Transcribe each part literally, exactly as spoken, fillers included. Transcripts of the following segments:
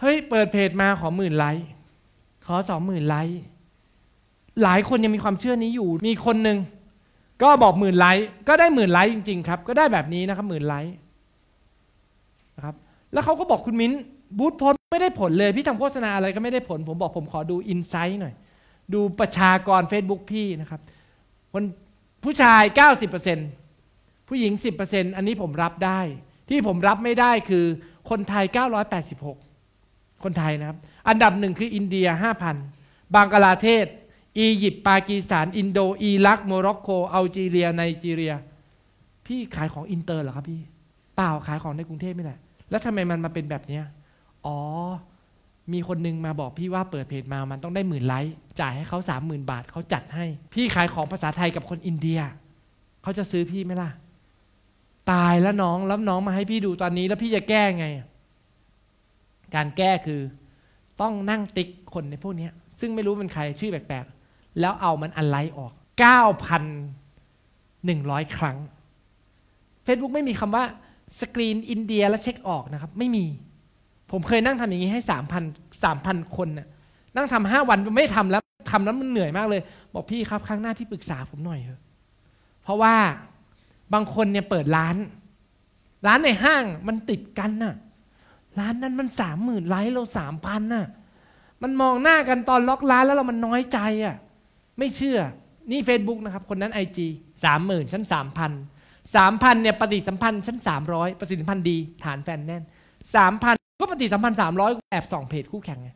เฮ้ยเปิดเพจมาขอหมื่นไลค์ขอสองหมื่นไลค์หลายคนยังมีความเชื่อนี้อยู่มีคนหนึ่งก็บอกหมื่นไลค์ก็ได้หมื่นไลค์จริงๆครับก็ได้แบบนี้นะครับหมื่นไลค์นะครับแล้วเขาก็บอกคุณมิ้นบูธโพสไม่ได้ผลเลยพี่ทำโฆษณาอะไรก็ไม่ได้ผลผมบอกผมขอดูอินไซต์หน่อยดูประชากร Facebook พี่นะครับคนผู้ชาย เก้าสิบเปอร์เซ็นต์ ผู้หญิง สิบเปอร์เซ็นต์ อันนี้ผมรับได้ที่ผมรับไม่ได้คือคนไทยเก้าร้อยแปดสิบหกคนไทยนะครับอันดับหนึ่งคืออินเดีย ห้าพัน บังกลาเทศอียิปต์ปากีสถานอินโดอิรักโมร็อกโกอัลจีเรียไนจีเรียพี่ขายของอินเตอร์เหรอครับพี่เปล่าขายของในกรุงเทพนี่แหละแล้วทำไมมันมาเป็นแบบนี้อ๋อมีคนนึงมาบอกพี่ว่าเปิดเพจมามันต้องได้หมื่นไลค์จ่ายให้เขาสามหมื่นบาทเขาจัดให้พี่ขายของภาษาไทยกับคนอินเดียเขาจะซื้อพี่ไหมล่ะตายแล้วน้องแล้วน้องมาให้พี่ดูตอนนี้แล้วพี่จะแก้ไงการแก้คือต้องนั่งติ๊กคนในพวกนี้ซึ่งไม่รู้เป็นใครชื่อแปลกๆแล้วเอามันอันไลค์ออก เก้าพันหนึ่งร้อย ครั้ง Facebook ไม่มีคำว่าสกรีนอินเดียแล้วเช็คออกนะครับไม่มีผมเคยนั่งทำอย่างนี้ให้ สามพัน คนน่ะนั่งทำห้าวันไม่ทำแล้วทำแล้วมันเหนื่อยมากเลยบอกพี่ครับครั้งหน้าพี่ปรึกษาผมหน่อยเถอะเพราะว่าบางคนเนี่ยเปิดร้านร้านในห้างมันติดกันน่ะร้านนั้นมันสามหมื่นไลค์เราสามพันน่ะมันมองหน้ากันตอนล็อกร้านแล้วเรามันน้อยใจอ่ะไม่เชื่อนี่ Facebook นะครับคนนั้น ไอ จี สามหมื่นฉันสามพันสามพันเนี่ยปฏิสัมพันธ์ฉันสามร้อยปฏิสัมพันธ์ดีฐานแฟนแน่นสามพันก็ปฏิสัมพันธ์สามร้อยแอบส่องเพจคู่แข่งไง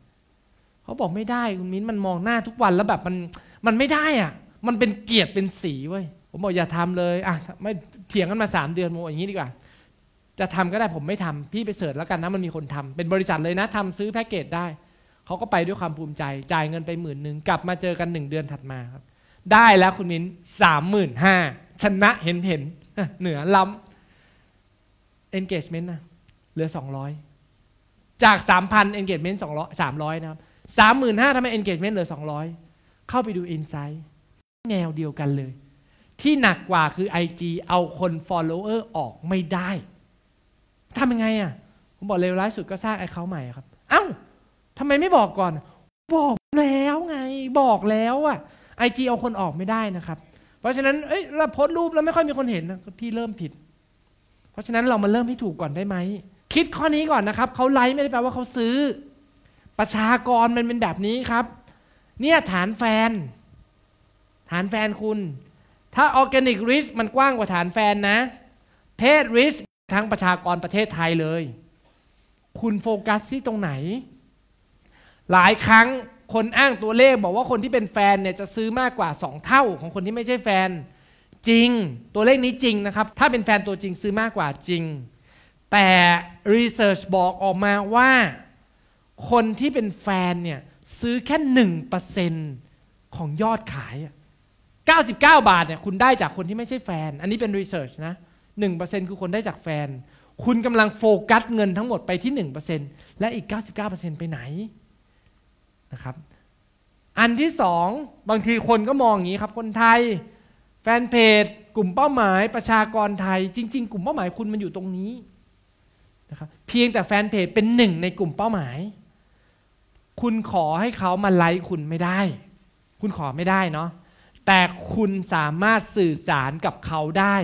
เขาบอกไม่ได้คุณมิ้นมันมองหน้าทุกวันแล้วแบบมันมันไม่ได้อ่ะมันเป็นเกียรติเป็นสีเว้ยผมบอกอย่าทำเลยอ่ะไม่เถียงกันมาสามเดือนโมอย่างนี้ดีกว่าจะทำก็ได้ผมไม่ทำพี่ไปเสิร์ชแล้วกันนะมันมีคนทำเป็นบริษัทเลยนะทำซื้อแพ็กเกจได้เขาก็ไปด้วยความภูมิใจจ่ายเงินไปหมื่นหนึ่งกลับมาเจอกันหนึ่งเดือนถัดมาครับได้แล้วคุณมิ้นสามหมื่นห้าชนะเห็นเห็นเหนือล้ำ engagement นะเหลือสองร้อยจาก สามพัน engagement สองร้อย สามร้อยนะครับ สามหมื่นห้าพัน ทำไม engagement เหลือสองร้อยเข้าไปดู insight แนวเดียวกันเลยที่หนักกว่าคือ ไอ จี เอาคน follower ออกไม่ได้ทำยังไงอ่ะผมบอกเลวร้ายสุดก็สร้าง account ใหม่ครับเอ้าทำไมไม่บอกก่อนบอกแล้วไงบอกแล้วอ่ะ ไอ จี เอาคนออกไม่ได้นะครับเพราะฉะนั้นเอ้ยเราโพสต์รูปแล้วไม่ค่อยมีคนเห็นนะพี่เริ่มผิดเพราะฉะนั้นเรามาเริ่มให้ถูกก่อนได้ไหมคิดข้อนี้ก่อนนะครับเขาไลค์ไม่ได้แปลว่าเขาซื้อประชากรมันเป็นแบบนี้ครับเนี่ยฐานแฟนฐานแฟนคุณถ้าออร์แกนิกริชมันกว้างกว่าฐานแฟนนะเพจริชทั้งประชากรประเทศไทยเลยคุณโฟกัสที่ตรงไหนหลายครั้งคนอ้างตัวเลขบอกว่าคนที่เป็นแฟนเนี่ยจะซื้อมากกว่าสองเท่าของคนที่ไม่ใช่แฟนจริงตัวเลขนี้จริงนะครับถ้าเป็นแฟนตัวจริงซื้อมากกว่าจริงแต่รีเสิร์ชบอกออกมาว่าคนที่เป็นแฟนเนี่ยซื้อแค่ หนึ่งเปอร์เซ็นต์ ของยอดขายเก้าสิบเก้าบาทเนี่ยคุณได้จากคนที่ไม่ใช่แฟนอันนี้เป็นรีเสิร์ชนะ หนึ่งเปอร์เซ็นต์ คือคนได้จากแฟนคุณกำลังโฟกัสเงินทั้งหมดไปที่ หนึ่งเปอร์เซ็นต์ และอีก เก้าสิบเก้าเปอร์เซ็นต์ ไปไหนนะครับอันที่สองบางทีคนก็มองอย่างนี้ครับคนไทยแฟนเพจกลุ่มเป้าหมายประชากรไทยจริงๆกลุ่มเป้าหมายคุณมันอยู่ตรงนี้นะครับเพียงแต่แฟนเพจเป็นหนึ่งในกลุ่มเป้าหมายคุณขอให้เขามาไลค์คุณไม่ได้คุณขอไม่ได้เนาะแต่คุณสามารถสื่อสารกับเขาได้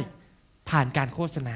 ผ่านการโฆษณา